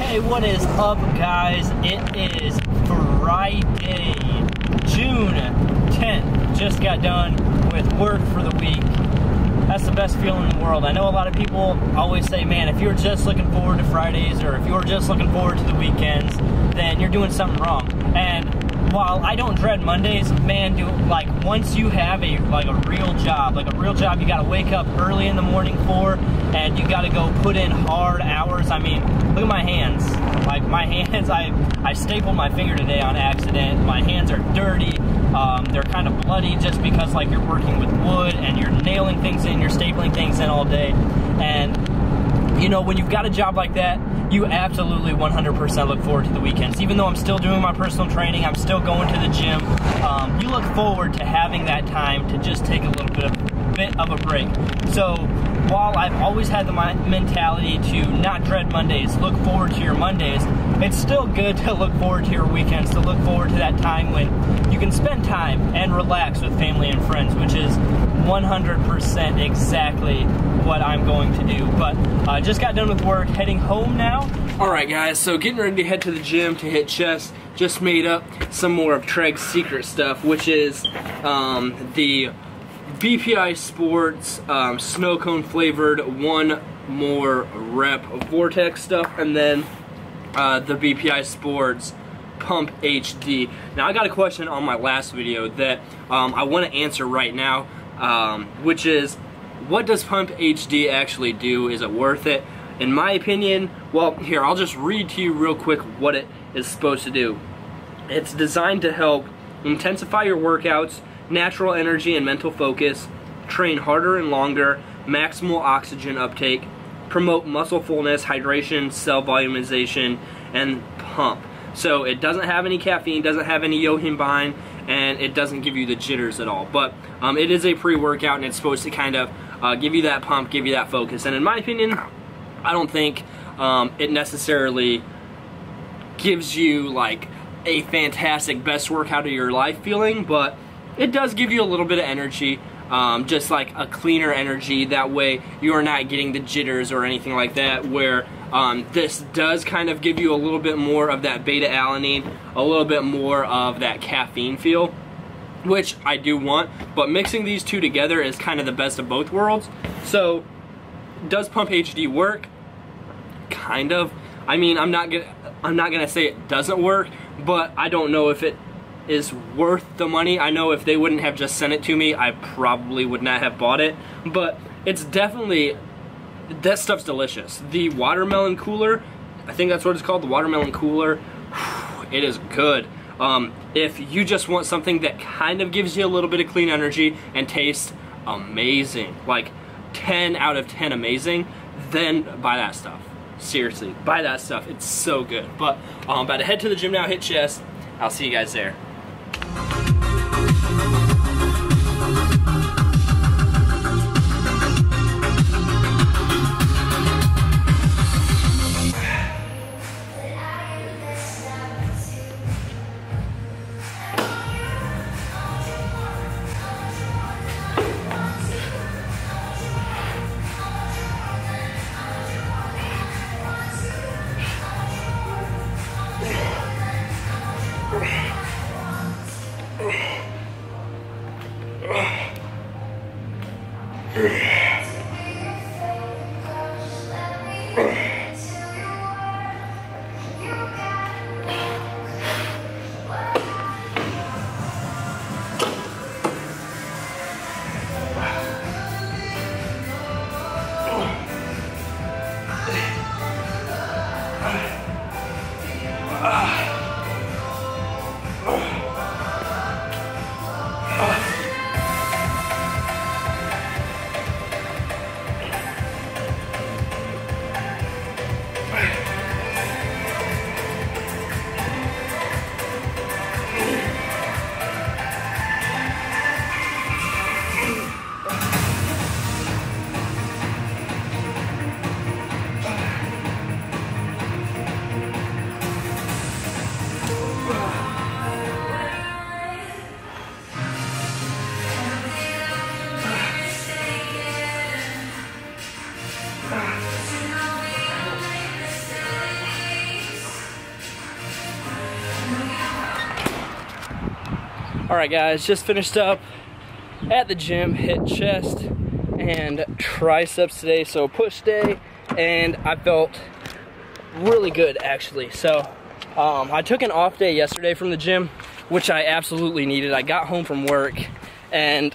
Hey, what is up, guys? It is Friday, June 10th. Just got done with work for the week. That's the best feeling in the world. I know a lot of people always say, man, if you're just looking forward to Fridays or if you're just looking forward to the weekends, then you're doing something wrong. And while I don't dread Mondays, man, once you have a real job you gotta wake up early in the morning for, and you gotta go put in hard hours. I mean, look at my hands. I stapled my finger today on accident. My hands are dirty. They're kind of bloody just because you're working with wood and you're nailing things in, you're stapling things in all day. And you know, when you've got a job like that, you absolutely 100% look forward to the weekends. Even though I'm still doing my personal training, I'm still going to the gym, you look forward to having that time to just take a little bit of a break. So while I've always had the mentality to not dread Mondays, look forward to your Mondays, it's still good to look forward to your weekends, to look forward to that time when you can spend time and relax with family and friends, which is 100% exactly what I'm going to do. But I just got done with work, heading home now. Alright guys, so getting ready to head to the gym to hit chest. Just made up some more of Treg's secret stuff, which is the BPI Sports snow cone flavored one more rep Vortex stuff, and then the BPI Sports Pump HD. Now I got a question on my last video that I want to answer right now, which is, what does Pump HD actually do? Is it worth it? In my opinion, well, here, I'll just read to you real quick what it is supposed to do. It's designed to help intensify your workouts, natural energy and mental focus, train harder and longer, maximal oxygen uptake, promote muscle fullness, hydration, cell volumization, and pump. So it doesn't have any caffeine, doesn't have any yohimbine, and it doesn't give you the jitters at all. But it is a pre-workout, and it's supposed to kind of give you that pump, give you that focus. And in my opinion, I don't think it necessarily gives you like a fantastic best workout of your life feeling, but it does give you a little bit of energy, just like a cleaner energy. That way you are not getting the jitters or anything like that, where this does kind of give you a little bit more of that beta-alanine, a little bit more of that caffeine feel, which I do want, but mixing these two together is kind of the best of both worlds. So does Pump HD work? Kind of. I mean, I'm not gonna say it doesn't work, but I don't know if it is worth the money. I know if they wouldn't have just sent it to me, I probably would not have bought it, but it's definitely, that stuff's delicious. The watermelon cooler, I think that's what it's called, the watermelon cooler, it is good. If you just want something that kind of gives you a little bit of clean energy and tastes amazing, like 10 out of 10 amazing, then buy that stuff. Seriously, buy that stuff, it's so good. But I'm about to head to the gym now, hit chest, I'll see you guys there. Alright guys, just finished up at the gym, hit chest and triceps today, so push day, and I felt really good actually. So I took an off day yesterday from the gym, which I absolutely needed. I got home from work and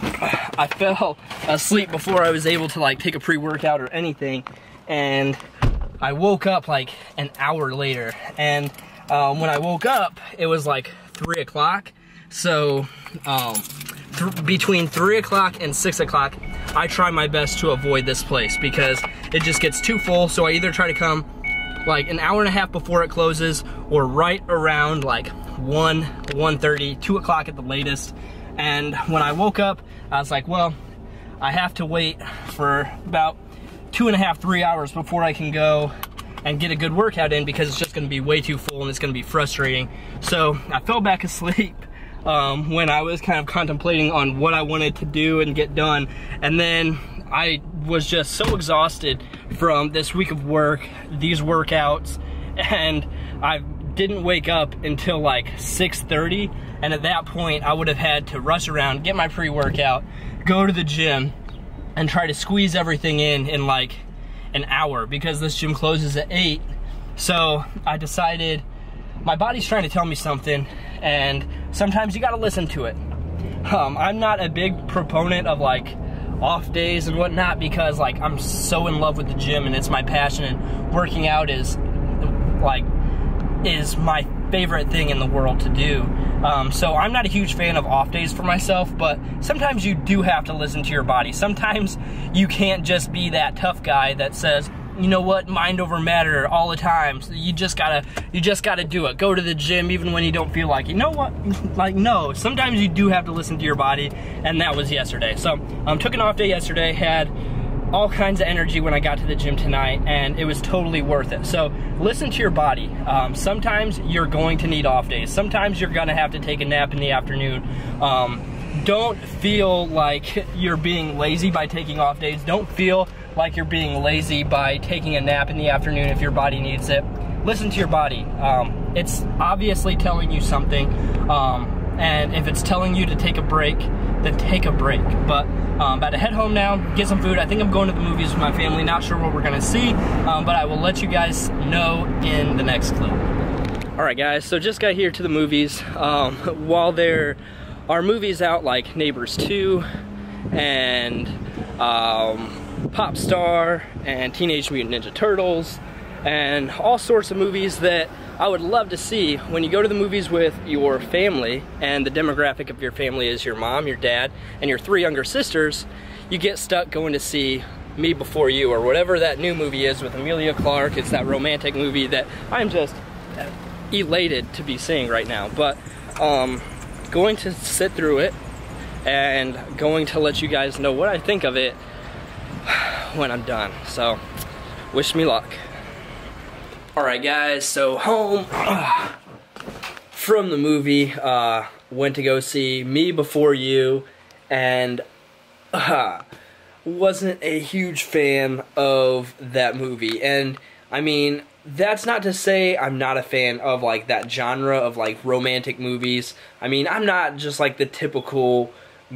I fell asleep before I was able to like take a pre-workout or anything, and I woke up like an hour later, and when I woke up it was like 3 o'clock. So between 3 o'clock and 6 o'clock I try my best to avoid this place because it just gets too full. So I either try to come like an hour and a half before it closes, or right around like 1, 1:30, 2 o'clock at the latest. And when I woke up I was like, well, I have to wait for about 2.5 to 3 hours before I can go and get a good workout in, because it's just gonna be way too full and it's gonna be frustrating. So I fell back asleep when I was kind of contemplating on what I wanted to do and get done. And then I was just so exhausted from this week of work, these workouts, and I didn't wake up until like 6:30. And at that point I would have had to rush around, get my pre-workout, go to the gym, and try to squeeze everything in like an hour, because this gym closes at 8. So I decided my body's trying to tell me something, and sometimes you gotta listen to it. I'm not a big proponent of like off days and whatnot, because like I'm so in love with the gym and it's my passion, and working out is like my favorite thing in the world to do. So I'm not a huge fan of off days for myself, but sometimes you do have to listen to your body. Sometimes you can't just be that tough guy that says, you know what, mind over matter all the time. So you just gotta do it. Go to the gym even when you don't feel like it. You know what? Like, no, sometimes you do have to listen to your body, and that was yesterday. So took an off day yesterday, had all kinds of energy when I got to the gym tonight, and it was totally worth it. So listen to your body. Sometimes you're going to need off days. Sometimes you're gonna have to take a nap in the afternoon. Don't feel like you're being lazy by taking off days. Don't feel like you're being lazy by taking a nap in the afternoon if your body needs it. Listen to your body. It's obviously telling you something, and if it's telling you to take a break, then take a break. But about to head home now, get some food. I think I'm going to the movies with my family. Not sure what we're gonna see, but I will let you guys know in the next clip. All right guys, so just got here to the movies. While there are movies out like Neighbors 2 and Pop Star and Teenage Mutant Ninja Turtles and all sorts of movies that I would love to see, when you go to the movies with your family, and the demographic of your family is your mom, your dad, and your 3 younger sisters, you get stuck going to see Me Before You or whatever that new movie is with Emilia Clarke. It's that romantic movie that I'm just elated to be seeing right now. But going to sit through it and going to let you guys know what I think of it when I'm done. So wish me luck. Alright guys, so home from the movie, went to go see Me Before You, and wasn't a huge fan of that movie. And I mean, that's not to say I'm not a fan of like that genre of like romantic movies. I mean, I'm not just like the typical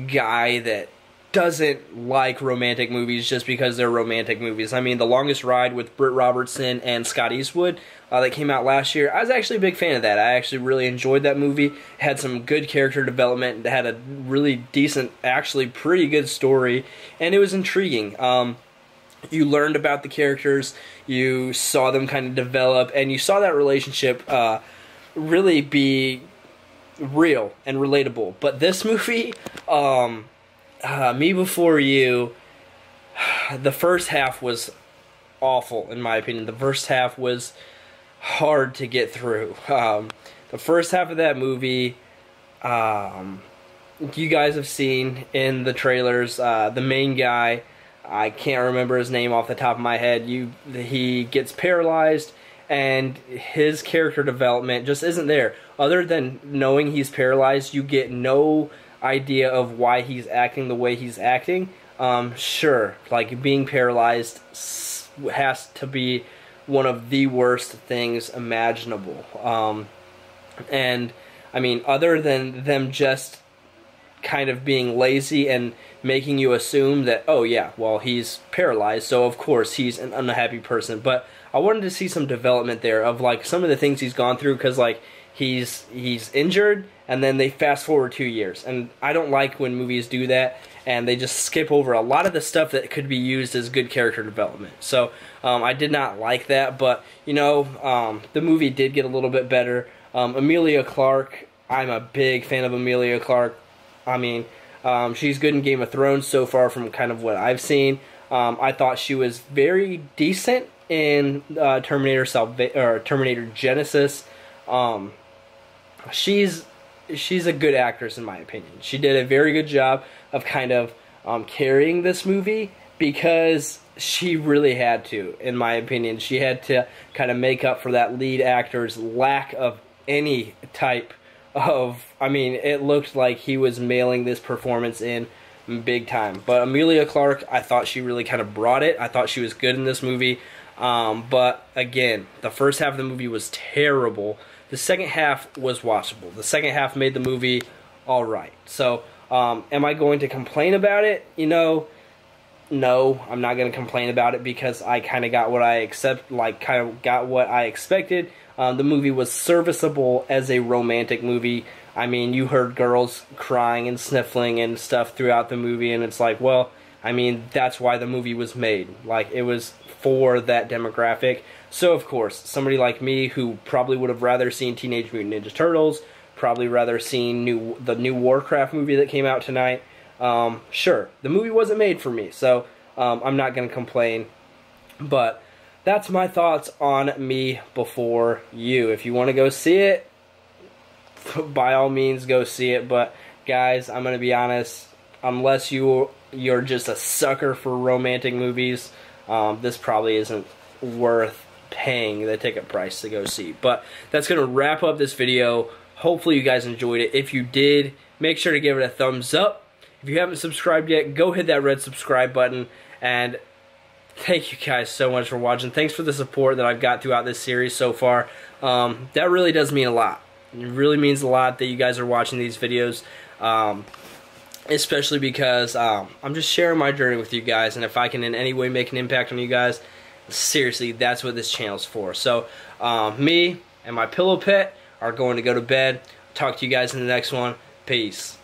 guy that doesn't like romantic movies just because they're romantic movies. I mean, The Longest Ride with Britt Robertson and Scott Eastwood that came out last year, I was actually a big fan of that. I actually really enjoyed that movie. It had some good character development, it had a really decent, actually pretty good story, and it was intriguing. You learned about the characters, you saw them kind of develop, and you saw that relationship really be real and relatable. But this movie, Me Before You, the first half was awful in my opinion. The first half was hard to get through. The first half of that movie, you guys have seen in the trailers, the main guy, I can't remember his name off the top of my head, he gets paralyzed, and his character development just isn't there. Other than knowing he's paralyzed, you get no idea of why he's acting the way he's acting. Sure, like being paralyzed has to be one of the worst things imaginable, and I mean, other than them just kind of being lazy and making you assume that, oh yeah, well, he's paralyzed, so of course he's an unhappy person. But I wanted to see some development there of, like, some of the things he's gone through, because, like, he's injured, and then they fast forward 2 years. And I don't like when movies do that, and they just skip over a lot of the stuff that could be used as good character development. So I did not like that, but, you know, the movie did get a little bit better. Emilia Clarke, I'm a big fan of Emilia Clarke. I mean, she's good in Game of Thrones so far from kind of what I've seen. I thought she was very decent in Terminator Genesis. She's a good actress, in my opinion. She did a very good job of kind of carrying this movie, because she really had to, in my opinion. She had to kind of make up for that lead actor's lack of any type of, I mean, it looked like he was mailing this performance in big time. But Emilia Clarke, I thought she really kind of brought it. I thought she was good in this movie. But again, the first half of the movie was terrible. The second half was watchable. The second half made the movie all right. So, am I going to complain about it? You know, no, I'm not going to complain about it, because I kind of got what I expected. The movie was serviceable as a romantic movie. I mean, you heard girls crying and sniffling and stuff throughout the movie, and it's like, well, I mean, that's why the movie was made. Like, it was for that demographic. So, of course, somebody like me, who probably would have rather seen Teenage Mutant Ninja Turtles, probably rather seen the new Warcraft movie that came out tonight, sure, the movie wasn't made for me, so I'm not going to complain. But that's my thoughts on Me Before You. If you want to go see it, by all means, go see it. But, guys, I'm going to be honest, unless you're just a sucker for romantic movies, this probably isn't worth paying the ticket price to go see. But that's going to wrap up this video. Hopefully you guys enjoyed it. If you did, make sure to give it a thumbs up. If you haven't subscribed yet, go hit that red subscribe button. And thank you guys so much for watching. Thanks for the support that I've got throughout this series so far. That really does mean a lot. It really means a lot that you guys are watching these videos, especially because I'm just sharing my journey with you guys. And if I can in any way make an impact on you guys, seriously, that's what this channel's for. So me and my pillow pet are going to go to bed. Talk to you guys in the next one. Peace.